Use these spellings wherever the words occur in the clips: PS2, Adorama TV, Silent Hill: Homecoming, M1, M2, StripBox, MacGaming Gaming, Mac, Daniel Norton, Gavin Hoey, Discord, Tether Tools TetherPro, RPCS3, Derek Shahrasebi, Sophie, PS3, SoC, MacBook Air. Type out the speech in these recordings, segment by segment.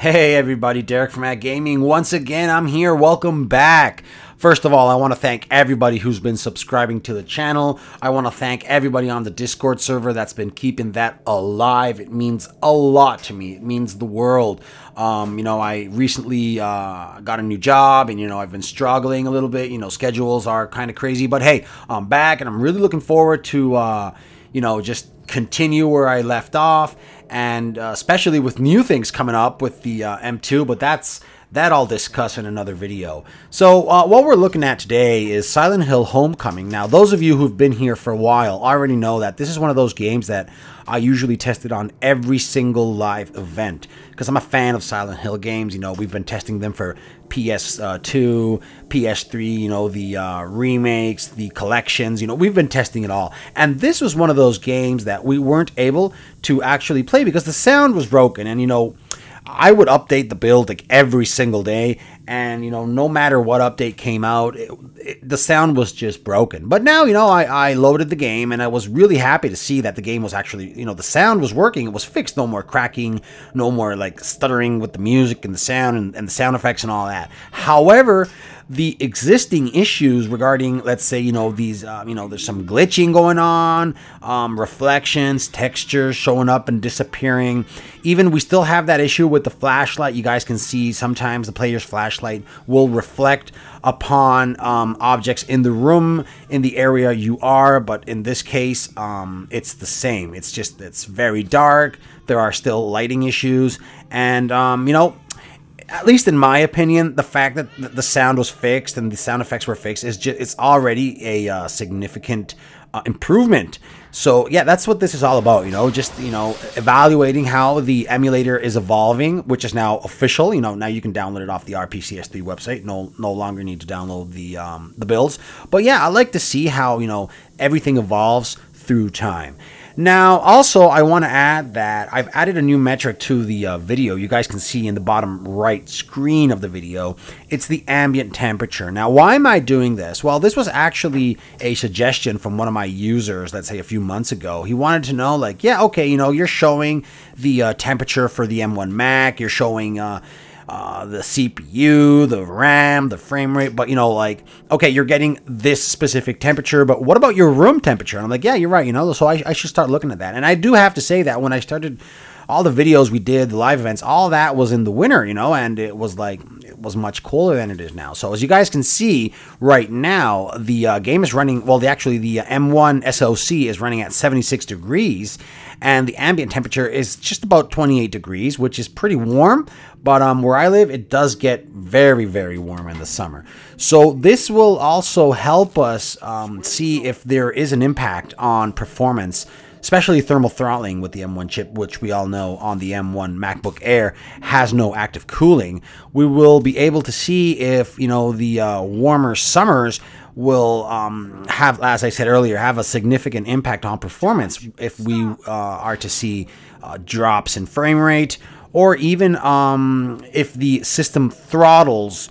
Hey everybody, Derek from MacGaming. Once again, I'm here. Welcome back. First of all, I want to thank everybody who's been subscribing to the channel. I want to thank everybody on the Discord server that's been keeping that alive. It means a lot to me. It means the world. You know, I recently got a new job and, you know, I've been struggling a little bit. You know, schedules are kind of crazy. But hey, I'm back and I'm really looking forward to, you know, just continue where I left off. And especially with new things coming up with the M2, but that I'll discuss in another video. So what we're looking at today is Silent Hill Homecoming. Now, those of you who've been here for a while already know that this is one of those games that I usually tested on every single live event because I'm a fan of Silent Hill games. You know, we've been testing them for PS2, PS3, you know, the remakes, the collections, you know, we've been testing it all. And this was one of those games that we weren't able to actually play because the sound was broken. And, you know, I would update the build like every single day, and, you know, no matter what update came out, the sound was just broken. But now, you know, I loaded the game and I was really happy to see that the game was actually, you know, the sound was working. It was fixed. No more cracking, no more like stuttering with the music and the sound and the sound effects and all that. However, the existing issues regarding, let's say, you know, these, you know, there's some glitching going on, reflections, textures showing up and disappearing. Even we still have that issue with the flashlight. You guys can see sometimes the player's flashlight will reflect upon objects in the room, in the area you are, but in this case, it's the same. It's just, it's very dark. There are still lighting issues, and, you know, at least in my opinion, the fact that the sound was fixed and the sound effects were fixed is just—it's already a significant improvement. So yeah, that's what this is all about. You know, just, you know, evaluating how the emulator is evolving, which is now official. You know, now you can download it off the RPCS3 website. No longer need to download the builds. But yeah, I like to see how, you know, everything evolves through time. Now, also, I want to add that I've added a new metric to the video. You guys can see in the bottom right screen of the video, it's the ambient temperature. Now, why am I doing this? Well, this was actually a suggestion from one of my users, let's say a few months ago. He wanted to know, like, yeah, okay, you know, you're showing the temperature for the M1 Mac, you're showing the CPU, the RAM, the frame rate, but, you know, like, okay, you're getting this specific temperature, but what about your room temperature? And I'm like, yeah, you're right, you know, so I should start looking at that. And I do have to say that when I started all the videos we did, the live events, all that was in the winter, you know, and it was like, it was much cooler than it is now. So as you guys can see right now, the game is running, well, the M1 SoC is running at 76 degrees, and the ambient temperature is just about 28 degrees, which is pretty warm. But where I live, it does get very, very warm in the summer. So this will also help us see if there is an impact on performance, especially thermal throttling with the M1 chip, which we all know on the M1 MacBook Air has no active cooling. We will be able to see if, you know, the warmer summers will have, as I said earlier, have a significant impact on performance if we are to see drops in frame rate, or even if the system throttles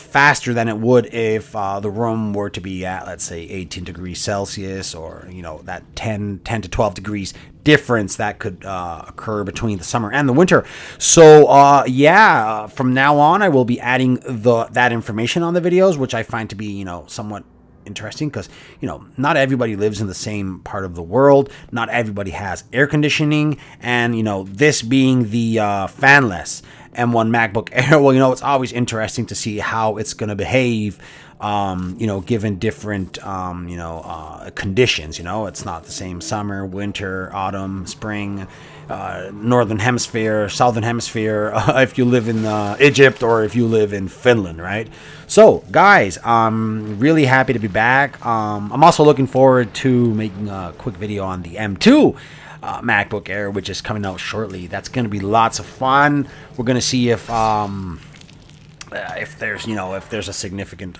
faster than it would if the room were to be at, let's say, 18 degrees Celsius, or, you know, that 10 to 12 degrees difference that could occur between the summer and the winter. So yeah, from now on I will be adding that information on the videos, which I find to be, you know, somewhat interesting because, you know, not everybody lives in the same part of the world, not everybody has air conditioning, and, you know, this being the fanless M1 MacBook Air, well, you know, it's always interesting to see how it's going to behave, you know, given different, you know, conditions. You know, it's not the same summer, winter, autumn, spring, northern hemisphere, southern hemisphere, if you live in Egypt or if you live in Finland, right? So guys, I'm really happy to be back. I'm also looking forward to making a quick video on the M2 MacBook Air, which is coming out shortly. That's going to be lots of fun. We're going to see if there's, you know, if there's a significant,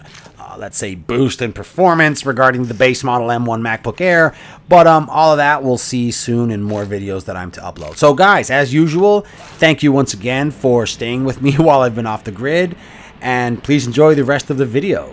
let's say, boost in performance regarding the base model M1 MacBook Air. But all of that we'll see soon in more videos that I'm to upload. So guys, as usual, thank you once again for staying with me while I've been off the grid, and please enjoy the rest of the video.